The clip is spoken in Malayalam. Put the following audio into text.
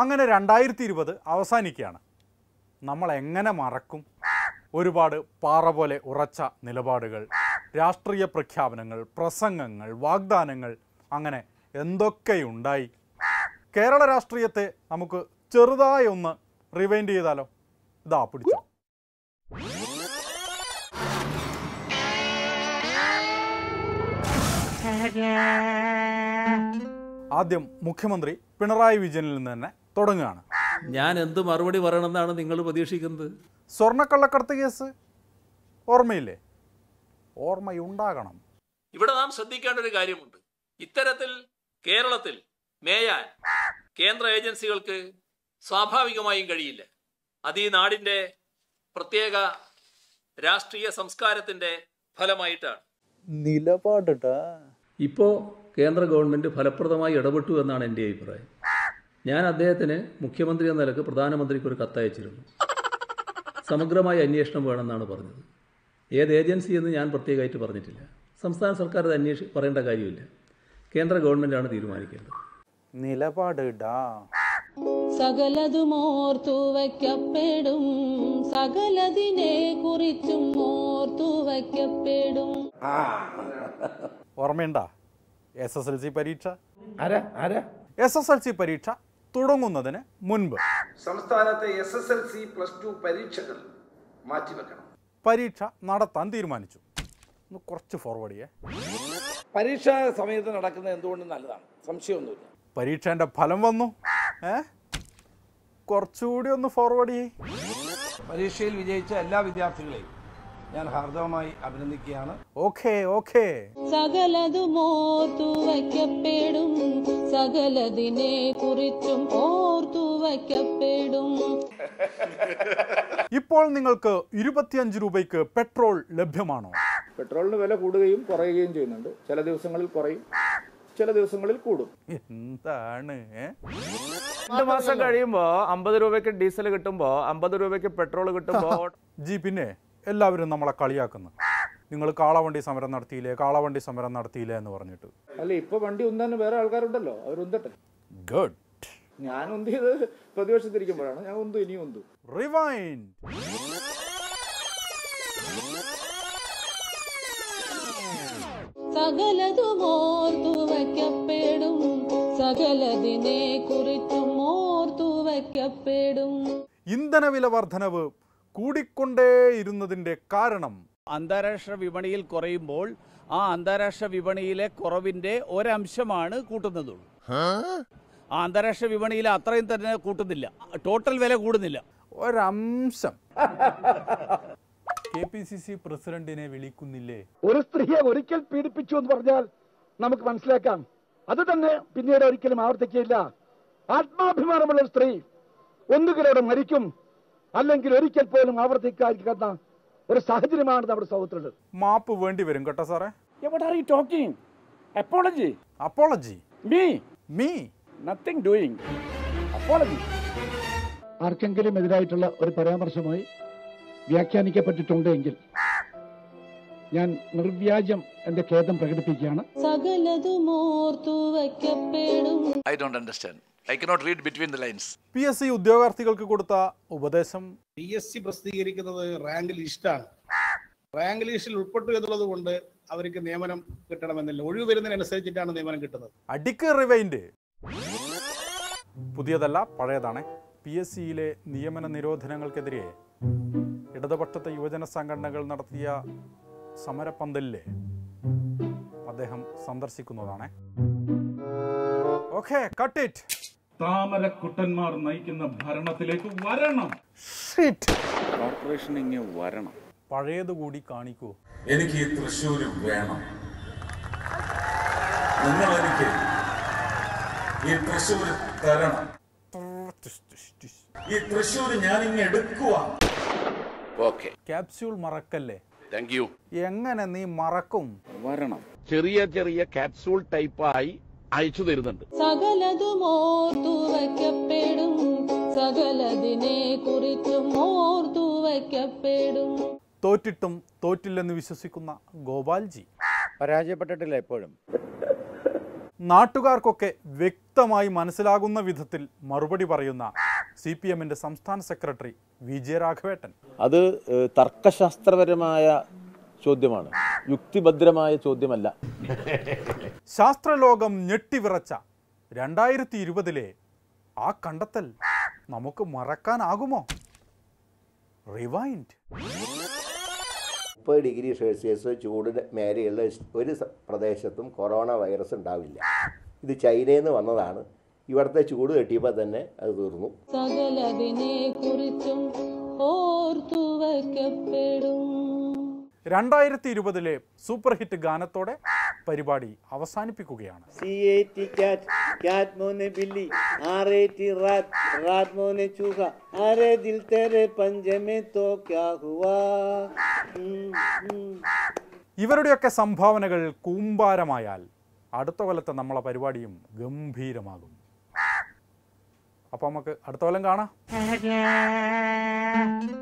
അങ്ങനെ 2020 അവസാനിക്കുകയാണ്. നമ്മൾ എങ്ങനെ മറക്കും ഒരുപാട് പാറ പോലെ ഉറച്ച നിലപാടുകൾ, രാഷ്ട്രീയ പ്രഖ്യാപനങ്ങൾ, പ്രസംഗങ്ങൾ, വാഗ്ദാനങ്ങൾ, അങ്ങനെ എന്തൊക്കെയുണ്ടായി. കേരള രാഷ്ട്രീയത്തെ നമുക്ക് ചെറുതായി ഒന്ന് റിവൈൻഡ് ചെയ്താലോ? ഇതാ പിടിച്ചോ. ആദ്യം മുഖ്യമന്ത്രി പിണറായി വിജയനിൽ നിന്ന് തന്നെ തുടങ്ങുകയാണ്. ഞാൻ എന്ത് മറുപടി പറയണമെന്നാണ് നിങ്ങൾ പ്രതീക്ഷിക്കുന്നത്? സ്വർണ്ണക്കള്ളക്കടത്ത് കേസ് ഓർമ്മയില്ലേ? ഓർമ്മയുണ്ടാകണം. ഇവിടെ നാം ശ്രദ്ധിക്കേണ്ട ഒരു കാര്യമുണ്ട്. ഇത്തരത്തിൽ കേരളത്തിൽ മേയാൻ കേന്ദ്ര ഏജൻസികൾക്ക് സ്വാഭാവികമായും കഴിയില്ല. അത് ഈ നാടിൻ്റെ പ്രത്യേക രാഷ്ട്രീയ സംസ്കാരത്തിൻ്റെ ഫലമായിട്ടാണ്. നിലപാടാ ഇപ്പോൾ കേന്ദ്ര ഗവൺമെൻറ് ഫലപ്രദമായി ഇടപെട്ടു എന്നാണ് എൻ്റെ അഭിപ്രായം. ഞാൻ അദ്ദേഹത്തിന് മുഖ്യമന്ത്രി എന്ന നിലക്ക് പ്രധാനമന്ത്രിക്ക് ഒരു കത്തയച്ചിരുന്നു. സമഗ്രമായ അന്വേഷണം വേണമെന്നാണ് പറഞ്ഞത്. ഏത് ഏജൻസി എന്ന് ഞാൻ പ്രത്യേകമായിട്ട് പറഞ്ഞിട്ടില്ല. സംസ്ഥാന സർക്കാർ അത് പറയേണ്ട കാര്യമില്ല. കേന്ദ്ര ഗവൺമെൻറ്റാണ് തീരുമാനിക്കേണ്ടത്. നിലപാടാ സകലതുമോർത്തുവയ്ക്കപ്പെടും, സകലതിനെ കുറിച്ചും ഓർത്തുവയ്ക്കപ്പെടും. ഓർമ്മയുണ്ടാ SSLC പരീക്ഷ? SSLC പരീക്ഷ തുടങ്ങുന്നതിന് മുൻപ് സംസ്ഥാനത്തെ SSLC+2 പരീക്ഷകൾ മാറ്റിവെക്കണം. പരീക്ഷ നടത്താൻ തീരുമാനിച്ചു. ഒന്ന് കുറച്ച് ഫോർവേഡ് ചെയ്യേ. പരീക്ഷാ സമയത്ത് നടക്കുന്നത് എന്തുകൊണ്ടും നല്ലതാണ്, സംശയമൊന്നുമില്ല. പരീക്ഷേൻ്റെ ഫലം വന്നു. കുറച്ചുകൂടി ഒന്ന് ഫോർവേഡ് ചെയ്യേ. പരീക്ഷയിൽ വിജയിച്ച എല്ലാ വിദ്യാർത്ഥികളെയും ഞാൻ ഹാർദവമായി അഭിനന്ദിക്കുകയാണ്. Okay okay. സകലതുമോർത്തുവയ്ക്കപ്പെടും, സകലതിനെ കുറിച്ചും ഓർത്തുവയ്ക്കപ്പെടും. ഇപ്പോൾ നിങ്ങൾക്ക് 25 രൂപയ്ക്ക് പെട്രോൾ ലഭ്യമാണോ? പെട്രോളിന് വില കൂടുകയും കുറയുകയും ചെയ്യുന്നുണ്ട്. ചില ദിവസങ്ങളിൽ കുറയും, ചില ദിവസങ്ങളിൽ കൂടും. എന്താണ് 2 മാസം കഴിയുമ്പോ 50 രൂപയ്ക്ക് ഡീസൽ കിട്ടുമ്പോ 50 രൂപയ്ക്ക് പെട്രോൾ കിട്ടുമ്പോ ജി പിന്നെ എല്ലാവരും നമ്മളെ കളിയാക്കുന്നു. നിങ്ങൾ കാളവണ്ടി സമരം നടത്തിയില്ലേ, കാളവണ്ടി സമരം നടത്തിയില്ലേ എന്ന് പറഞ്ഞിട്ട്. അല്ല, ഇപ്പൊ വണ്ടി ഉന്താൻ വേറെ ആൾക്കാരുണ്ടല്ലോ, അവർ ഉന്തട്ടെ. ഗുഡ്. ഞാൻ ഉന്തിയത് പ്രതിപക്ഷത്തിരിക്കുമ്പോഴാണ്. ഞാൻ ഉന്തു, ഇനിയും ഉന്തു. റിവൈൻഡ്. സകലതുമോർത്തുവയ്ക്കപ്പെടും, സകലതിനെ കുറിച്ചും ഓർത്തുവയ്ക്കപ്പെടും. ഇന്ധനവില വർധനവ് കൂടിക്കൊണ്ടേയിരുന്നതിൻ്റെ കാരണം അന്താരാഷ്ട്ര വിപണിയിൽ കുറയുമ്പോൾ ആ അന്താരാഷ്ട്ര വിപണിയിലെ കുറവിൻ്റെ ഒരംശമാണ് കൂട്ടുന്നതുള്ളൂ. അന്താരാഷ്ട്ര വിപണിയിൽ അത്രയും തന്നെ കൂട്ടുന്നില്ല, ടോട്ടൽ വില കൂടുന്നില്ല, ഒരംശം. KPCC പ്രസിഡന്റിനെ വിളിക്കുന്നില്ലേ? ഒരു സ്ത്രീയെ ഒരിക്കൽ പീഡിപ്പിച്ചു എന്ന് പറഞ്ഞാൽ നമുക്ക് മനസ്സിലാക്കാം, അത് തന്നെ പിന്നീട് ഒരിക്കലും ആവർത്തിക്കില്ല. ആത്മാഭിമാനമുള്ള സ്ത്രീ ഒന്നുകിലൂടെ മരിക്കും, അല്ലെങ്കിൽ ഒരിക്കൽ പോലും ആവർത്തിക്കാതിരിക്കുന്ന ഒരു സാഹചര്യമാണ് നമ്മുടെ സൗഹൃദത്തിൽ. മാപ്പ് വേണ്ടി വരും കേട്ടോ സാറേ. What are you talking? Apology. Apology. Me. Nothing doing. Apology. ആർക്കെങ്കിലും എതിരായിട്ടുള്ള ഒരു പരാമർശമായി വ്യാഖ്യാനിക്കപ്പെട്ടിട്ടുണ്ടെങ്കിൽ ഞാൻ നിർവ്യാജം എന്റെ ഖേദം പ്രകടിപ്പിക്കുകയാണ്. I don't understand. I cannot read between the lines. PSC ഉദ്യോഗാർത്ഥികൾക്ക് കൊടുത്ത ഉപദേശം. PSC പ്രസിദ്ധീകരിക്കുന്നത് റാങ്ക് ലിസ്റ്റാണ്. റാങ്ക് ലിസ്റ്റിൽ ഉൾപ്പെട്ടു എന്നുള്ളത് കൊണ്ട് അവർക്ക് നിയമനം കിട്ടണമെന്നില്ല. ഒഴിവ് വരുന്നതിനനുസരിച്ചിട്ടാണ് നിയമനം കിട്ടുന്നത്. അടിക്ക് റിവൈൻഡ്. പുതിയതല്ല, പഴയതാണ്. PSCയിലെ നിയമന നിരോധനങ്ങൾക്കെതിരെ ഇടതുപക്ഷത്തെ യുവജന സംഘടനകൾ നടത്തിയ സമരപന്തലിലെ അദ്ദേഹം സന്ദർശിക്കുന്നതാണ്. Okay, cut it. താമരക്കുട്ടന്മാർ നയിക്കുന്ന ഭരണത്തിലേക്ക് വരണം. കോർപ്പറേഷനിങ് വരണം. പഴയതുകൂടി കാണിക്കൂ. എനിക്ക് തൃശ്ശൂർ വേണം. നിങ്ങൾ എനിക്ക് ഈ തൃശ്ശൂർ തരണം. ഈ തൃശ്ശൂർ ഞാനിങ്ങ് എടുക്കുക. ഓക്കെ. ക്യാപ്സ്യൂൾ മറക്കല്ലേ? Thank you. എങ്ങനെ നീ മറക്കും? വരണം. ചെറിയ ചെറിയ ക്യാപ്സ്യൂൾ ടൈപ്പായി അയച്ചു തരുന്നുണ്ട്. സകലതുമോർത്തുവയ്ക്കപ്പെടും, സകലതിനെ കുറിച്ചും ഓർത്തുവയ്ക്കപ്പെടും. തോറ്റിട്ടും തോറ്റില്ലെന്ന് വിശ്വസിക്കുന്ന ഗോപാൽജി പരാജയപ്പെട്ടിട്ടില്ല. എപ്പോഴും നാട്ടുകാർക്കൊക്കെ വ്യക്തമായി മനസ്സിലാകുന്ന വിധത്തിൽ മറുപടി പറയുന്ന സി പി എമ്മിൻ്റെ സംസ്ഥാന സെക്രട്ടറി വി ജെ രാഘവേട്ടൻ. അത് തർക്കശാസ്ത്രപരമായ ചോദ്യമാണ്, യുക്തിഭദ്രമായ ചോദ്യമല്ല. ശാസ്ത്രലോകം ഞെട്ടിവിറച്ച 2020-ലെ ആ കണ്ടെത്തൽ നമുക്ക് മറക്കാനാകുമോ? റിവൈൻഡ്. 30°C ചൂടിന് മേലെയുള്ള ഒരു പ്രദേശത്തും കൊറോണ വൈറസ് ഉണ്ടാവില്ല. ഇത് ചൈനയിൽ നിന്ന് വന്നതാണ്. ഇവിടുത്തെ ചൂട് കെട്ടിയപ്പോൾ തന്നെ അത് തീർന്നു. സകലതിനെക്കുറിച്ചും ഓർത്തുവയ്ക്കപ്പെടും. 2020-ലെ സൂപ്പർ ഹിറ്റ് ഗാനത്തോടെ പരിപാടി അവസാനിപ്പിക്കുകയാണ്. ഇവരുടെയൊക്കെ സംഭാവനകൾ കൂമ്പാരമായാൽ അടുത്ത കൊല്ലത്തെ നമ്മളെ പരിപാടിയും ഗംഭീരമാകും. അപ്പം നമുക്ക് അടുത്ത കൊല്ലം കാണാം.